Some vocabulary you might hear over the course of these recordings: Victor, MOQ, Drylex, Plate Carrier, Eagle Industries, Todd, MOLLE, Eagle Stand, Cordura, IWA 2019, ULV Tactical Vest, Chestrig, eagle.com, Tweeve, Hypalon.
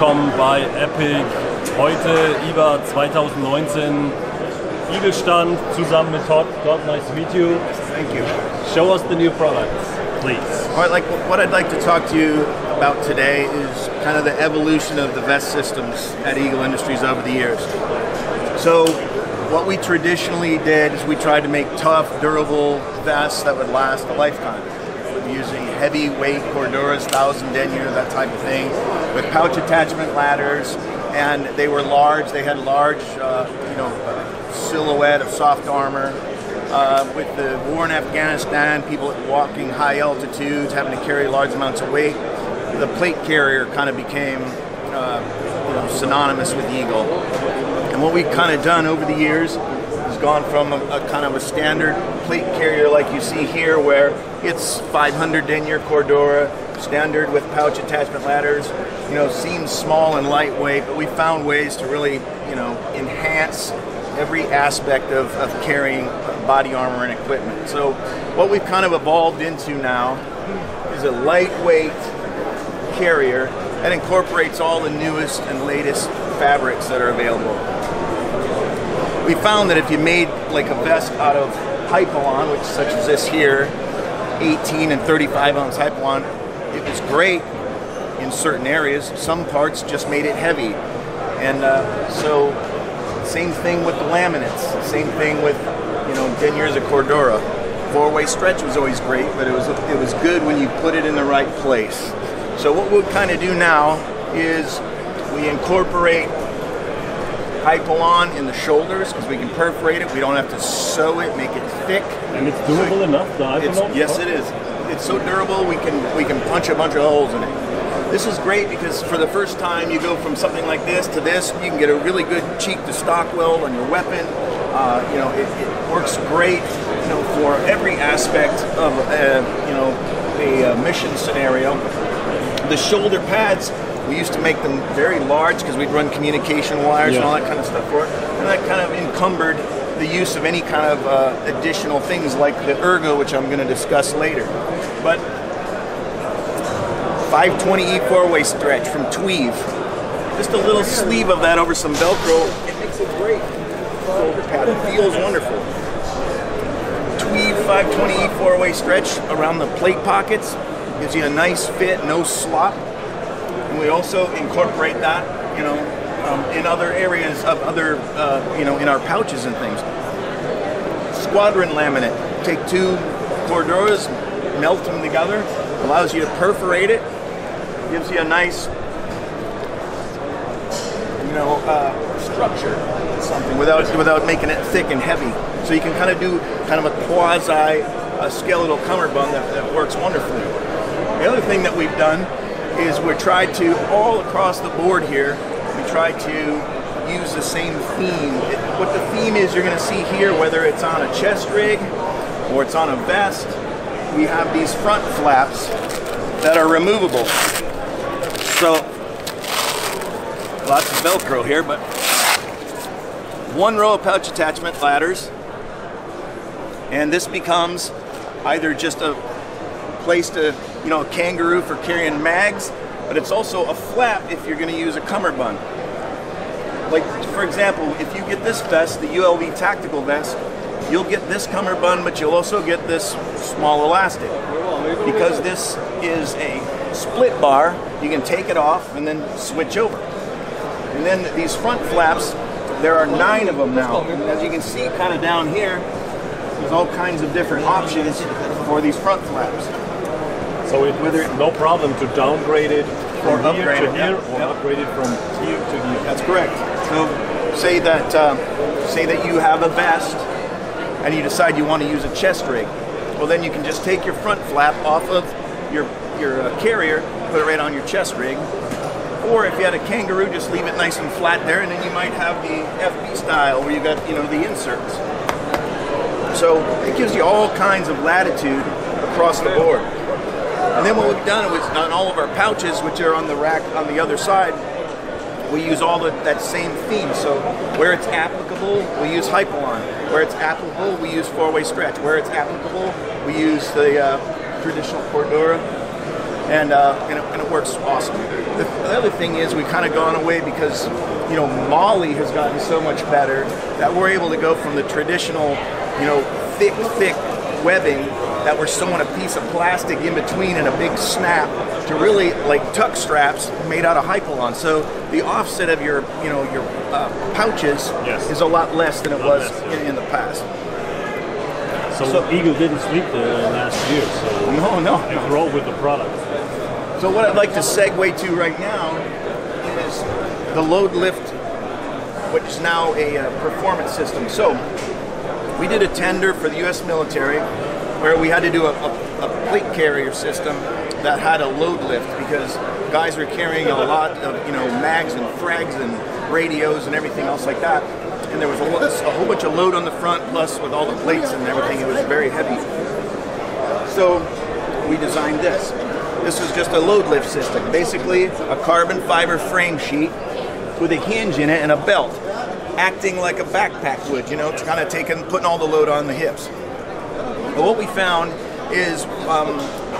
willkommen bei Epic. Heute IWA 2019 Eagle Stand zusammen mit Todd. Todd, nice to meet you. Thank you. Show us the new products, please. All right, what I'd like to talk to you about today is kind of the evolution of the vest systems at Eagle Industries over the years. So what we traditionally did is we tried to make tough, durable vests that would last a lifetime. Using heavyweight Corduras, 1000 denier, that type of thing, with pouch attachment ladders, and they were large. They had large, silhouette of soft armor. With the war in Afghanistan, people walking high altitudes, having to carry large amounts of weight, the plate carrier kind of became synonymous with Eagle. And what we've kind of done over the years has gone from a kind of a standard plate carrier like you see here, where it's 500 denier Cordura, standard with pouch attachment ladders. You know, seems small and lightweight, but we found ways to really, enhance every aspect of carrying body armor and equipment. So what we've kind of evolved into now is a lightweight carrier that incorporates all the newest and latest fabrics that are available. We found that if you made like a vest out of Hypalon, which such as this here, 18 and 35 ounce Hypalon, it was great in certain areas. Some parts just made it heavy. And so same thing with the laminates, same thing with, 10 years of Cordura. Four-way stretch was always great, but it was good when you put it in the right place. So what we'll kind of do now is we incorporate Hypalon in the shoulders because we can perforate it. We don't have to sew it, make it thick. And it's durable enough, the Hypalon? Yes, it is. It's so durable we can punch a bunch of holes in it. This is great because for the first time you go from something like this to this. You can get a really good cheek to stock weld on your weapon. It works great, for every aspect of a mission scenario. The shoulder pads, we used to make them very large because we'd run communication wires and all that kind of stuff for it. And that kind of encumbered the use of any kind of additional things like the ergo, which I'm going to discuss later. But 520E four-way stretch from Tweeve. Just a little sleeve of that over some Velcro. It makes it great. Shoulder pad, it feels wonderful. Tweeve 520E four-way stretch around the plate pockets. Gives you a nice fit, no slop. And we also incorporate that, in other areas of other, in our pouches and things. Squadron laminate. Take two Corduras, melt them together. Allows you to perforate it. Gives you a nice, structure. Something without making it thick and heavy. So you can kind of do kind of a quasi-skeletal cummerbund that works wonderfully. The other thing that we've done is we tried to, all across the board here, we try to use the same theme. What the theme is you're going to see here, whether it's on a chest rig or it's on a vest, we have these front flaps that are removable. So, lots of Velcro here, but one row of pouch attachment ladders, and this becomes either just a place to, a kangaroo for carrying mags, but it's also a flap if you're going to use a cummerbund. Like, for example, if you get this vest, the ULV Tactical Vest, you'll get this cummerbund, but you'll also get this small elastic. Because this is a split bar, you can take it off and then switch over. And then these front flaps, there are 9 of them now. As you can see kind of down here, there's all kinds of different options for these front flaps. So it's no problem to downgrade it from here to here, or upgrade it from here to here. That's correct. So say that you have a vest and you decide you want to use a chest rig. Well, then you can just take your front flap off of your carrier, put it right on your chest rig. Or if you had a kangaroo, just leave it nice and flat there, and then you might have the FB style where you got, the inserts. So it gives you all kinds of latitude across the board. And then what we've done is on all of our pouches, which are on the rack on the other side, we use that same theme. So where it's applicable, we use Hypalon. Where it's applicable, we use four-way stretch. Where it's applicable, we use the traditional Cordura. and it works awesome. The other thing is we've kind of gone away because, you know, MOLLE has gotten so much better that we're able to go from the traditional, you know, thick webbing that we're sewing a piece of plastic in between and a big snap to really like tuck straps made out of Hypalon. So the offset of your, you know, your pouches is a lot less than it was in the past. So Eagle didn't sleep there last year, so no. Grow with the product. So what I'd like to segue to right now is the load lift, which is now a performance system. So we did a tender for the U.S. military where we had to do a plate carrier system that had a load lift because guys were carrying a lot of, you know, mags and frags and radios and everything else like that. And there was a whole bunch of load on the front, plus with all the plates and everything, it was very heavy. So we designed this. This was just a load lift system, basically a carbon fiber frame sheet with a hinge in it and a belt, acting like a backpack would, you know, kind of putting all the load on the hips. But what we found is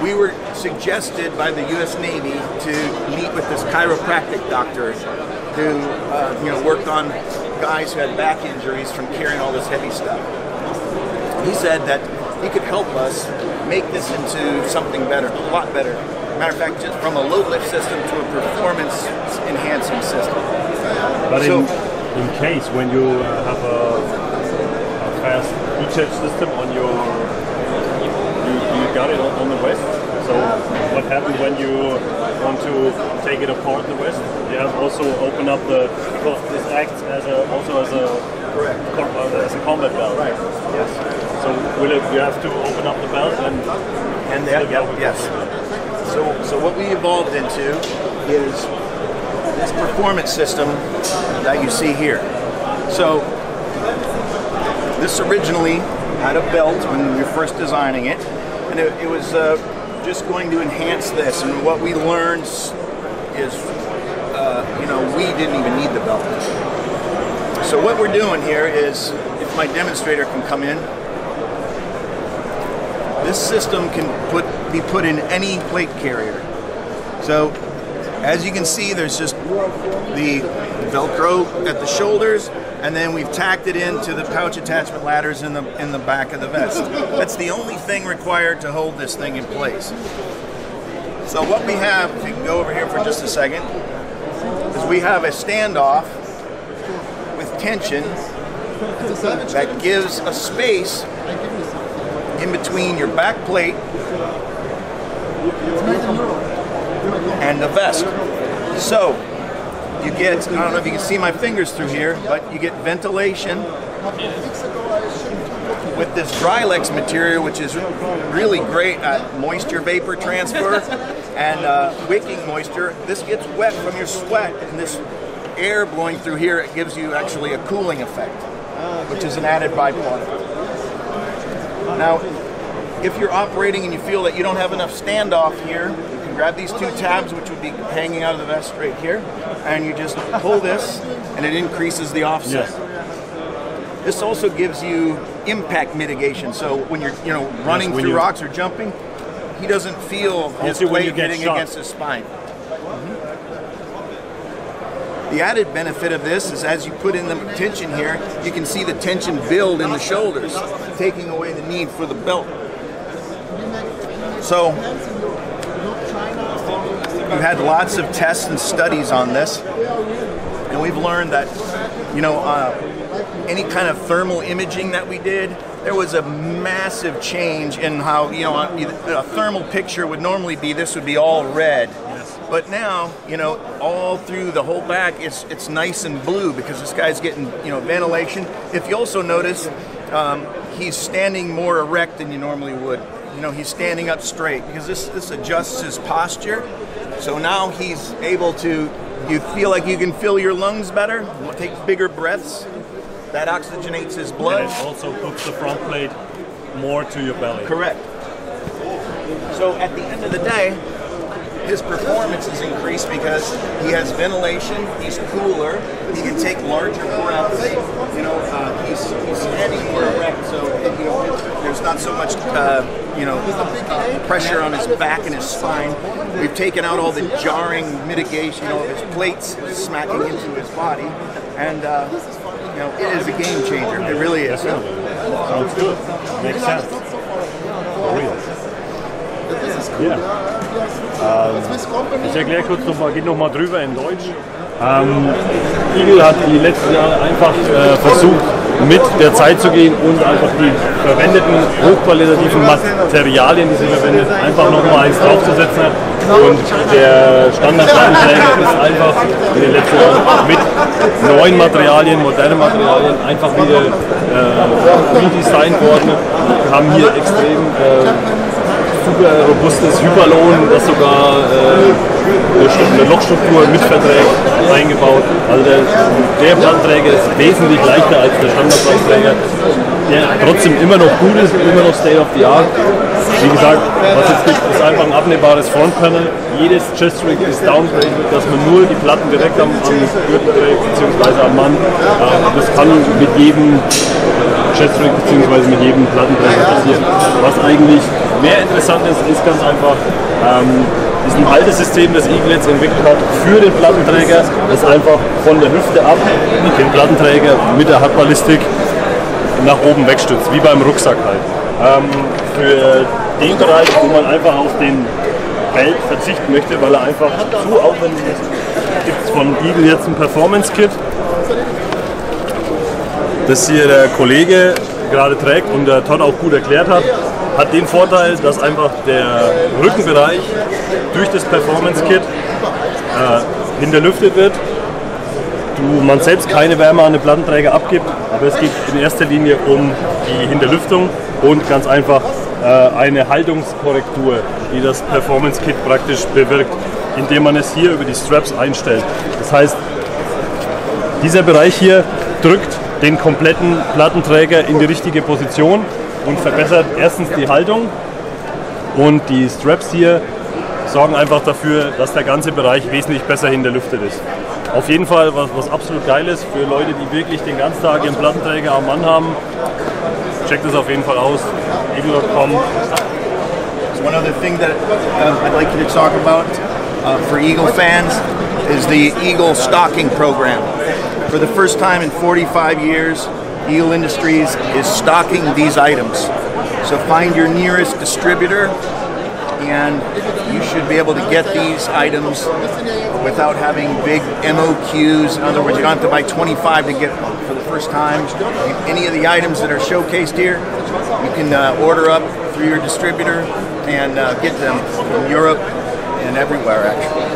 we were suggested by the U.S. Navy to meet with this chiropractic doctor who you know, worked on guys who had back injuries from carrying all this heavy stuff. He said that he could help us make this into something better, a lot better. Matter of fact, just from a load lift system to a performance enhancing system. But so, in case when you have a fast e-check system on your, you got it on the west. So what happens when you want to take it apart in the west? You have also open up the, because this acts as a combat valve. Right. Yes. So will it, you have to open up the valve and that, yep, yes. So what we evolved into is this performance system that you see here. So this originally had a belt when we were first designing it, and it was just going to enhance this, and what we learned is, you know, we didn't even need the belt. So what we're doing here is, if my demonstrator can come in, this system can be put in any plate carrier. So as you can see, there's just the Velcro at the shoulders, and then we've tacked it into the pouch attachment ladders in the back of the vest. That's the only thing required to hold this thing in place. So what we have, if you can go over here for just a second, is we have a standoff with tension that gives a space in between your back plate and the vest. So you get, I don't know if you can see my fingers through here, but you get ventilation with this Drylex material, which is really great at moisture vapor transfer and wicking moisture. This gets wet from your sweat, and this air blowing through here, it gives you actually a cooling effect, which is an added byproduct. Now, if you're operating and you feel that you don't have enough standoff here, grab these two tabs, which would be hanging out of the vest right here, and you just pull this, and it increases the offset. Yes. This also gives you impact mitigation. So when you're, you know, running through rocks or jumping, he doesn't feel his weight hitting against his spine. Mm-hmm. The added benefit of this is as you put in the tension here, you can see the tension build in the shoulders, taking away the need for the belt. So we've had lots of tests and studies on this, and we've learned that, you know, any kind of thermal imaging that we did, there was a massive change in how, you know, a thermal picture would normally be, this would be all red. But now, you know, all through the whole back, it's nice and blue because this guy's getting, you know, ventilation. If you also notice, he's standing more erect than you normally would. You know, he's standing up straight because this adjusts his posture. So now he's able to, you feel like you can fill your lungs better, take bigger breaths. That oxygenates his blood. And it also puts the front plate more to your belly. Correct. So at the end of the day, his performance is increased because he has ventilation, he's cooler, he can take larger breaths, you know, he's steady or erect, so you know, there's not so much you know, pressure on his back and his spine. We've taken out all the jarring mitigation, you know, of his plates smacking into his body, and you know, it is a game changer. It really is. Yeah. Sounds good. Makes sense. For real. Ja. Ich erkläre kurz nochmal, geht nochmal drüber in Deutsch. Eagle hat die letzten Jahre einfach versucht, mit der Zeit zu gehen und einfach die verwendeten hochqualitativen Materialien, die sie verwendet, einfach nochmal eins draufzusetzen. Und der Standardwaffenträger ist einfach in den letzten Jahren mit neuen Materialien, modernen Materialien einfach wieder redesigned worden. Wir haben hier extrem super robustes Hypalon, das sogar eine Lochstruktur mit Verträgen eingebaut. Also der Brandträger ist wesentlich leichter als der Standardbrandträger, der trotzdem immer noch gut ist und immer noch State of the Art. Wie gesagt, was jetzt gibt, ist einfach ein abnehmbares Frontpanel. Jedes Chest-Rig ist downgraded, dass man nur die Platten direkt am Gürtel trägt bzw. am Mann. Das kann mit jedem Chest-Rig bzw. mit jedem Plattenträger passieren. Was eigentlich mehr interessant ist, ist ganz einfach, ist ein altes System, das Eagle jetzt entwickelt hat für den Plattenträger, das einfach von der Hüfte ab den Plattenträger mit der Hypballistik nach oben wegstützt, wie beim Rucksack halt. Für den Bereich, wo man einfach auf den Belt verzichten möchte, weil er einfach zu aufwendig ist, gibt es von Eagle jetzt ein Performance-Kit, das hier der Kollege gerade trägt und der Todd auch gut erklärt hat. Hat den Vorteil, dass einfach der Rückenbereich durch das Performance-Kit hinterlüftet wird. Man selbst keine Wärme an den Plattenträger abgibt, aber es geht in erster Linie um die Hinterlüftung und ganz einfach eine Haltungskorrektur, die das Performance-Kit praktisch bewirkt, indem man es hier über die Straps einstellt. Das heißt, dieser Bereich hier drückt den kompletten Plattenträger in die richtige Position und verbessert erstens die Haltung, und die Straps hier sorgen einfach dafür, dass der ganze Bereich wesentlich besser hinterlüftet ist. Auf jeden Fall was absolut geil ist für Leute, die wirklich den ganzen Tag ihren Plattenträger am Mann haben. Checkt das auf jeden Fall aus. eagle.com. One other thing that I'd like you to talk about for Eagle fans is the Eagle stocking program. For the first time in 45 years, Eagle Industries is stocking these items. So find your nearest distributor, and you should be able to get these items without having big MOQs. In other words, you don't have to buy 25 to get them for the first time. Any of the items that are showcased here, you can order up through your distributor and get them from Europe and everywhere, actually.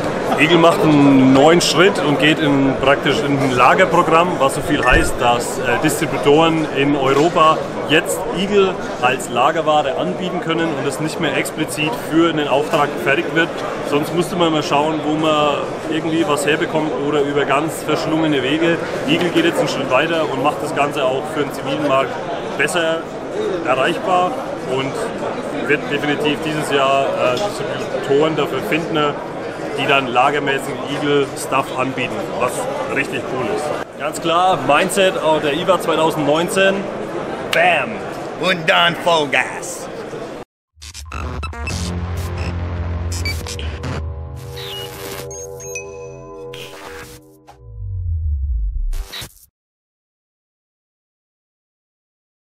Eagle macht einen neuen Schritt und geht praktisch in ein Lagerprogramm, was so viel heißt, dass Distributoren in Europa jetzt Eagle als Lagerware anbieten können und es nicht mehr explizit für einen Auftrag gefertigt wird. Sonst musste man mal schauen, wo man irgendwie was herbekommt oder über ganz verschlungene Wege. Eagle geht jetzt einen Schritt weiter und macht das Ganze auch für den zivilen Markt besser erreichbar und wird definitiv dieses Jahr Distributoren dafür finden, die dann lagermäßig Eagle-Stuff anbieten, was richtig cool ist. Ganz klar, Mindset auf der IWA 2019, bam! Und dann Vollgas!